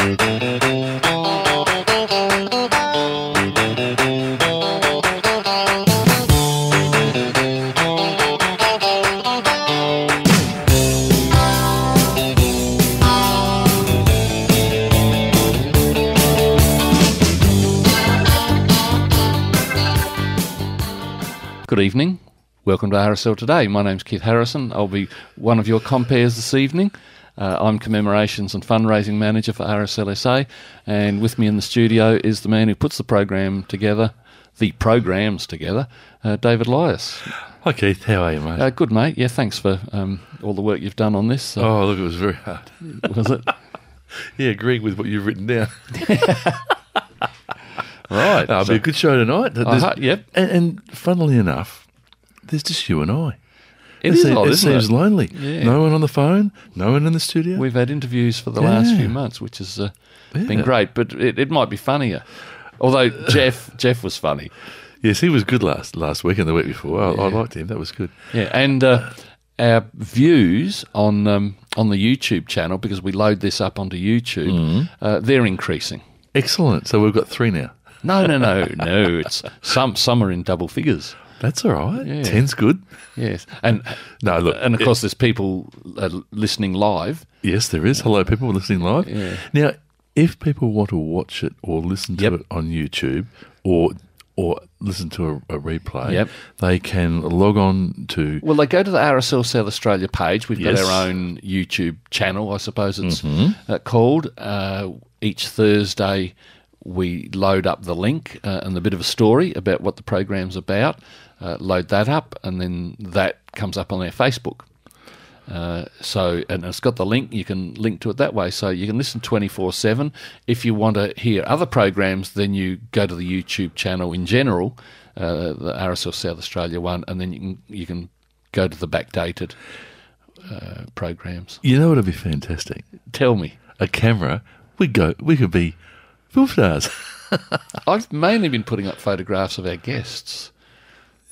Good evening. Welcome to RSL Today. My name's Keith Harrison. I'll be one of your compares this evening. I'm Commemorations and Fundraising Manager for RSL SA, and with me in the studio is the man who puts the programs together, David Lyas. Hi Keith, how are you, mate? Good, mate. Yeah, thanks for all the work you've done on this. Oh, look, it was very hard. Was it? Yeah, agreeing with what you've written down. Right. It'll be a good show tonight. Yep. And funnily enough, there's just you and I. It seems lonely. Yeah. No one on the phone, no one in the studio. We've had interviews for the last few months, which has been great, but it might be funnier. Although Jeff was funny. Yes, he was good last week and the week before. I liked him. That was good. Yeah, and our views on the YouTube channel, because we load this up onto YouTube, they're increasing. Excellent. So we've got 3 now. No. It's some are in double figures. That's all right. Yeah. 10's good. Yes, and no, look, and of course, there's people listening live. Yes, there is. Hello, people listening live. Yeah. Now, if people want to watch it or listen to it on YouTube or listen to a replay, they can log on to. Well, they go to the RSL South Australia page. We've got our own YouTube channel, I suppose it's called. Each Thursday, we load up the link and a bit of a story about what the program's about, load that up, and then that comes up on our Facebook. And it's got the link. You can link to it that way. So you can listen 24/7. If you want to hear other programs, then you go to the YouTube channel in general, the RSL South Australia one, and then you can go to the backdated programs. You know what would be fantastic? Tell me. A camera. We could be film stars. I've mainly been putting up photographs of our guests,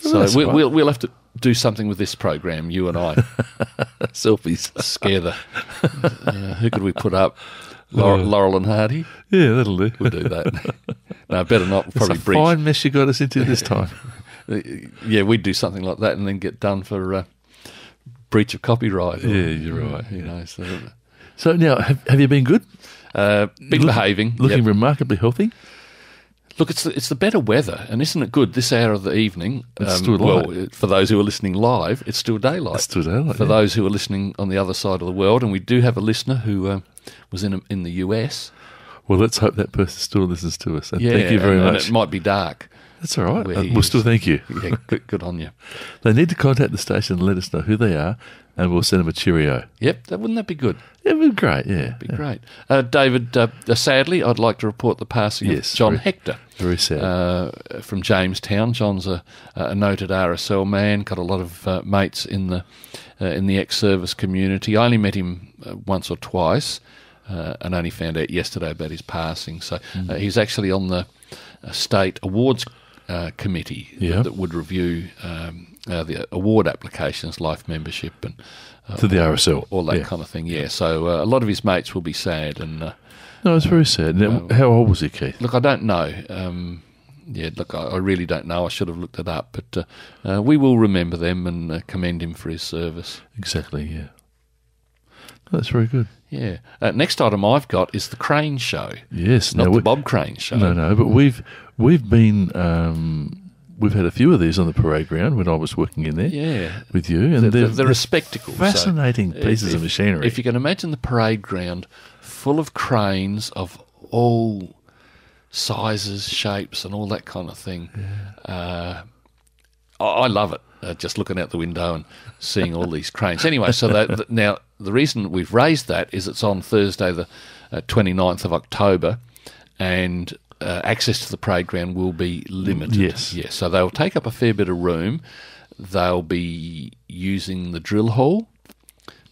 so we'll have to do something with this program. You and I, selfies, scare the. Who could we put up? Laurel and Hardy. Yeah, that'll do. We'll do that. No, better not. We'll probably breach. Fine mess you got us into this time. Yeah, we'd do something like that and then get done for breach of copyright. Yeah, you're right. You know. So now, have you been good? Behaving. Looking remarkably healthy. Look, it's the better weather, and isn't it good this hour of the evening? It's still light. Well, for those who are listening live, it's still daylight. For those who are listening on the other side of the world, and we do have a listener who was in the US. Well, let's hope that person still listens to us. And thank you very much. And it might be dark. That's all right. We'll still thank you. Yeah, good on you. They need to contact the station and let us know who they are, and we'll send them a cheerio. Yep, wouldn't that be good? It would be great, yeah. It'd be great. David, sadly, I'd like to report the passing of John Hector. Very sad. From Jamestown. John's a noted RSL man, got a lot of mates in the ex-service community. I only met him once or twice and only found out yesterday about his passing. So he's actually on the State Awards Committee that would review the award applications, life membership, and to the RSL, all that kind of thing. Yeah. So a lot of his mates will be sad, and no, it's very sad. Now, how old was he, Keith? Look, I don't know. I really don't know. I should have looked it up, but we will remember them and commend him for his service. Exactly. Yeah, that's very good. Yeah. Next item I've got is the Crane Show. Yes, not the Bob Crane Show. No, but we've been. We've had a few of these on the parade ground when I was working in there with you. And they're a spectacle. Fascinating pieces of machinery. If you can imagine the parade ground full of cranes of all sizes, shapes and all that kind of thing, I love it, just looking out the window and seeing all these cranes. Anyway, so now the reason we've raised that is it's on Thursday the 29th of October and... access to the parade ground will be limited. Yes. So they'll take up a fair bit of room. They'll be using the drill hall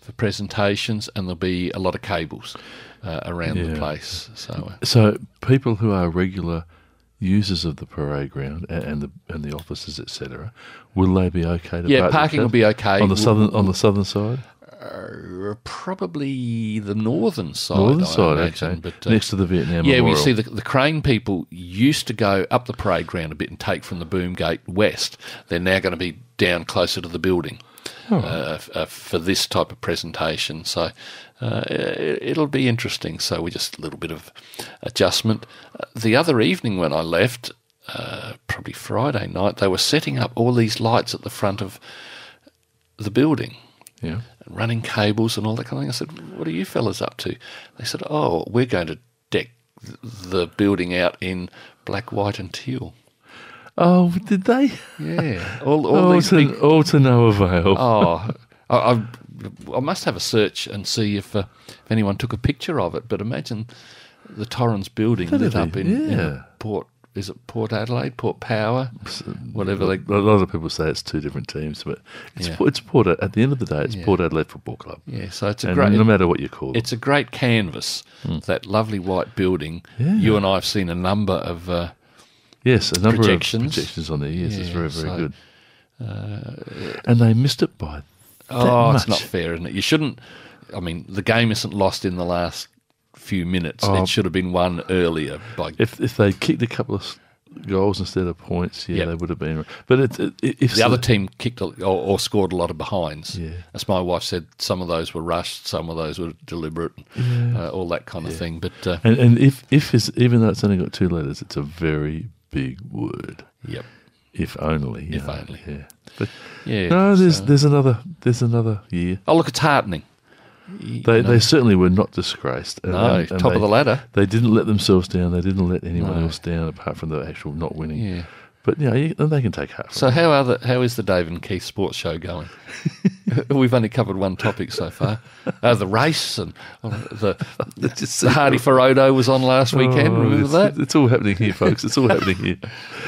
for presentations, and there'll be a lot of cables around the place. So people who are regular users of the parade ground and the offices, etc., will they be okay to park? Yeah, parking will be okay on the southern side. probably the northern side. Northern side, okay. But, next to the Vietnam Memorial. Yeah, we see the Crane people used to go up the parade ground a bit and take from the boom gate west. They're now going to be down closer to the building for this type of presentation. So it'll be interesting. So we just a little bit of adjustment. The other evening when I left, probably Friday night, they were setting up all these lights at the front of the building. Yeah. Running cables and all that kind of thing. I said, what are you fellas up to? They said, oh, we're going to deck the building out in black, white and teal. Oh, did they? Yeah. All to no avail. Oh, I must have a search and see if anyone took a picture of it, but imagine the Torrens building lit up in Port. Is it Port Adelaide, Port Power, whatever? A lot of people say it's two different teams, but it's Port. At the end of the day, it's Port Adelaide Football Club. Yeah, so it's great. No matter what you call it, it's a great canvas. Mm. That lovely white building. Yeah. You and I have seen a number of projections on there. Yes, yeah, it's very, very good. And they missed it by that much. It's not fair, isn't it? You shouldn't. I mean, the game isn't lost in the last few minutes. It should have been won earlier. If they kicked a couple of goals instead of points, they would have been. But if the other team kicked or scored a lot of behinds, as my wife said, some of those were rushed, some of those were deliberate, all that kind of thing. But and if is, even though it's only got two letters, it's a very big word. Yep. If only. If only. Yeah. But no, there's another year. Oh, look, it's heartening. They certainly were not disgraced. And top of the ladder. They didn't let themselves down. They didn't let anyone else down apart from the actual not winning. Yeah. But, they can take half. So how is the Dave and Keith Sports Show going? We've only covered one topic so far. The race and the Hardy Ferodo was on last weekend. Remember that? It's all happening here, folks. It's all happening here.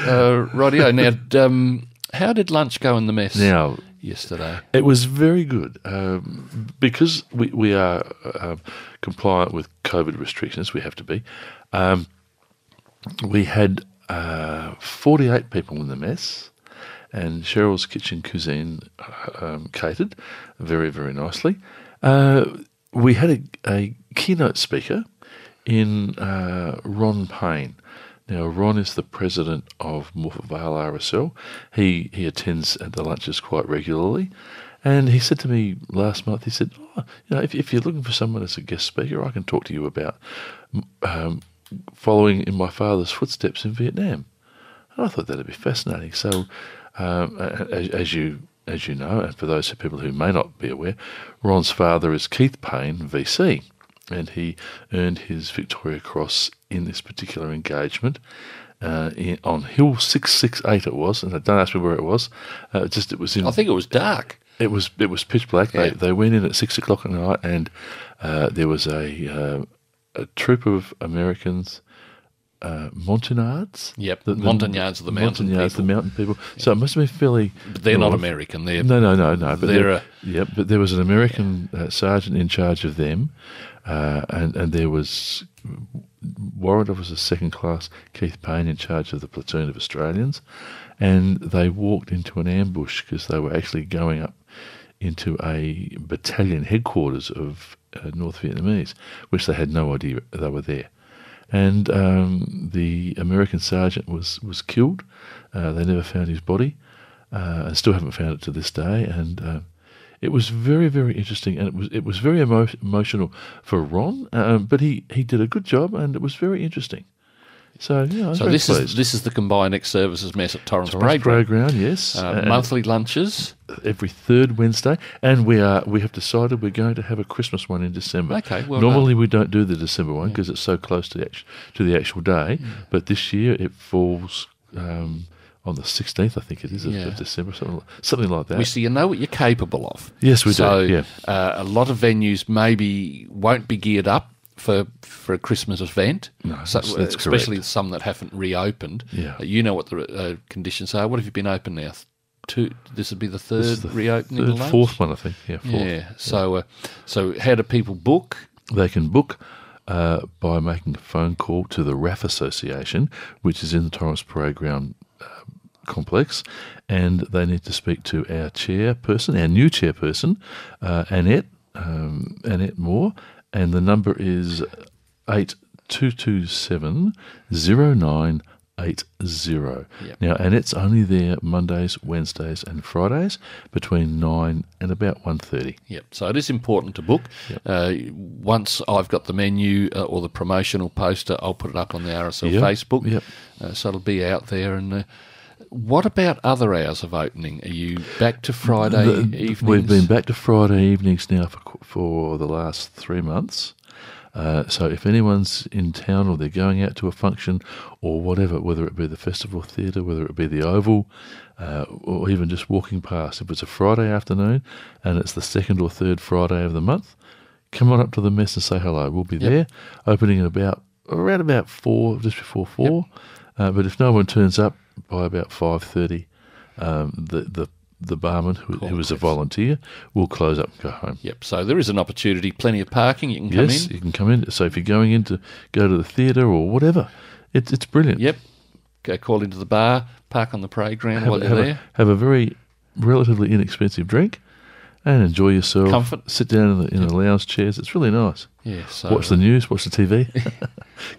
Rightio. Now, how did lunch go in the mess? Now, yesterday it was very good because we are compliant with COVID restrictions. We have to be. We had 48 people in the mess, and Cheryl's Kitchen Cuisine catered very, very nicely. We had a keynote speaker in Ron Payne. Now, Ron is the president of Morphet Vale RSL. He attends at the lunches quite regularly. And he said to me last month, he said, if you're looking for someone as a guest speaker, I can talk to you about following in my father's footsteps in Vietnam. And I thought that would be fascinating. So, as you know, and for those people who may not be aware, Ron's father is Keith Payne VC. And he earned his Victoria Cross in this particular engagement on Hill 668. It was, and don't ask me where it was. It was in. I think it was dark. It was pitch black. Yeah. They went in at 6 o'clock at night, and there was a troop of Americans, Montagnards. Yep, the Montagnards are the mountain people. Yeah. So it must have been fairly. But they're not American. They're no. But but there was an American sergeant in charge of them. And there was Warrant Officer 2nd Class Keith Payne in charge of the platoon of Australians, and they walked into an ambush because they were actually going up into a battalion headquarters of North Vietnamese, which they had no idea they were there. And the American sergeant was killed. They never found his body, and still haven't found it to this day. And it was very, very interesting, and it was very emotional for Ron, but he did a good job, and it was very interesting. So this is the combined ex-services mess at Torrens Parade Ground. Yes, monthly lunches every third Wednesday, and we have decided we're going to have a Christmas one in December. Okay, well normally we don't do the December one because it's so close to the actual day, but this year it falls. On the 16th, I think it is, of December, something like that. So you know what you're capable of. Yes, we do. So a lot of venues maybe won't be geared up for a Christmas event, that's especially correct. Some that haven't reopened. Yeah. You know what the conditions are. What have you been open now? This would be the third reopening. The fourth one, I think. Yeah, fourth. Yeah. So how do people book? They can book. By making a phone call to the RAAF Association, which is in the Torrens Parade Ground complex, and they need to speak to our new chairperson, Annette Annette Moore, and the number is 8227 0980. Yep. Now, and it's only there Mondays, Wednesdays and Fridays between 9 and about 1:30. Yep, so it is important to book. Yep. Once I've got the menu or the promotional poster, I'll put it up on the RSL Facebook. Yep. So it'll be out there. And what about other hours of opening? Are you back to Friday evenings? We've been back to Friday evenings now for the last 3 months. So if anyone's in town or they're going out to a function or whatever, whether it be the Festival Theatre, whether it be the Oval, or even just walking past, if it's a Friday afternoon and it's the second or third Friday of the month, come on up to the mess and say hello. We'll be there, opening at around about 4, just before 4. Yep. But if no one turns up by about 5:30, the barman, who was a volunteer, will close up and go home. Yep, so there is an opportunity, plenty of parking, you can come in. Yes, you can come in. So if you're going in to go to the theatre or whatever, it's brilliant. Yep, go call into the bar, park on the parade ground while you're there. Have a very relatively inexpensive drink and enjoy yourself. Comfort. Sit down in the lounge chairs. It's really nice. Yeah, so watch the news, watch the TV.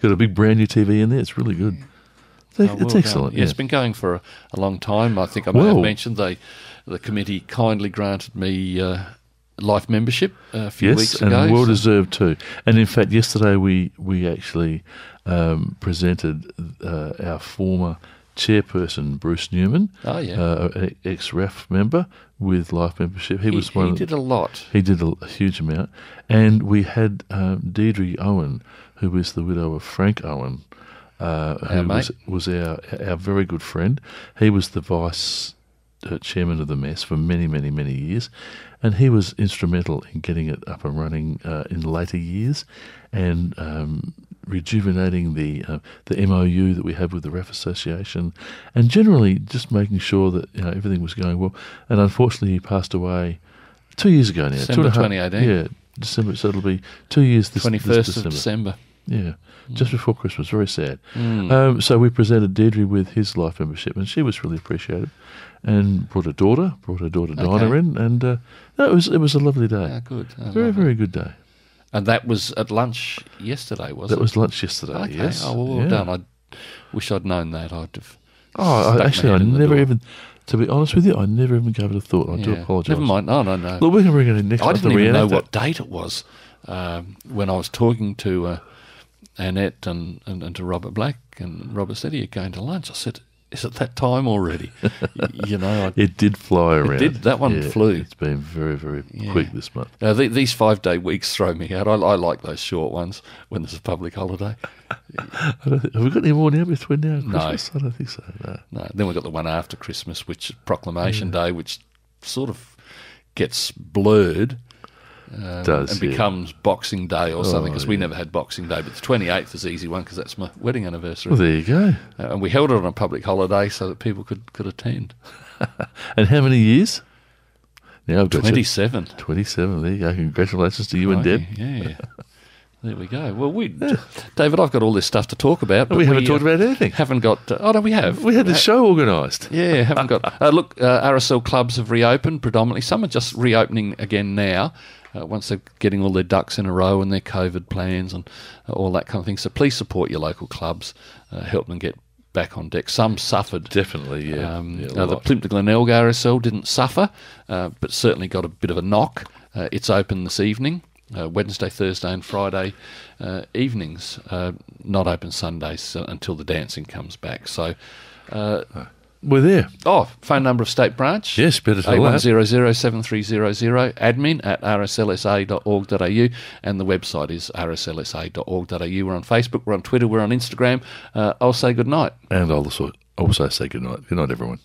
Got a big brand new TV in there. It's really good. Yeah. It's excellent. Yeah, it's been going for a long time. I think I may have mentioned the committee kindly granted me life membership a few weeks ago. Yes, and well deserved too. And in fact, yesterday we actually presented our former chairperson, Bruce Newman, ex-RAAF member with life membership. He did a lot. He did a huge amount. And we had Deidre Owen, who is the widow of Frank Owen, who was our very good friend. He was the vice chairman of the mess for many, many, many years, and he was instrumental in getting it up and running in later years and rejuvenating the MOU that we have with the RAAF Association and generally just making sure that everything was going well. And unfortunately, he passed away 2 years ago now. December 2018. Yeah, December, so it'll be 2 years this December. 21st of December. Yeah, just before Christmas. Very sad. So we presented Deirdre with his life membership, and she was really appreciative, and brought her daughter Dinah in, and it was a lovely day. Ah, good. Very, very good day. And that was at lunch yesterday, wasn't it? That was lunch yesterday, yes. Oh, well done. I wish I'd known that. I'd have... Oh, actually, I never even... To be honest with you, I never even gave it a thought. I do apologise. Never mind. No. Look, we can bring it in next time. I didn't even know what date it was when I was talking to... Annette and to Robert Black, and Robert said, "Are you going to lunch?" I said, "Is it that time already?" It did fly around. It did. That one flew. It's been very, very quick this month. Now, these 5-day weeks throw me out. I like those short ones when there's a public holiday. Have we got any more now between now and Christmas? No. I don't think so. No. Then we've got the one after Christmas, which Proclamation Day, which sort of gets blurred. Does, and becomes Boxing Day or something, because we never had Boxing Day, but the 28th is an easy one because that's my wedding anniversary. Well, there you go. And we held it on a public holiday so that people could attend. And how many years? Now I've got 27. 27, there you go. Congratulations to you and Deb. Yeah. There we go. Well, David, I've got all this stuff to talk about. But we haven't talked about anything. Haven't got... oh, no, we have. We had the show organised. Yeah, haven't got... look, RSL clubs have reopened predominantly. Some are just reopening again now. Once they're getting all their ducks in a row and their COVID plans and all that kind of thing. So please support your local clubs, help them get back on deck. Some suffered. Definitely, yeah. The Plympton Glenelg RSL didn't suffer, but certainly got a bit of a knock. It's open this evening, Wednesday, Thursday and Friday evenings, not open Sundays until the dancing comes back. So... we're there. Oh, phone number of State Branch. Yes, better tell that. 81007300, admin@rslsa.org.au, and the website is rslsa.org.au. We're on Facebook, we're on Twitter, we're on Instagram. I'll say goodnight. And I'll also say goodnight. Good night, everyone.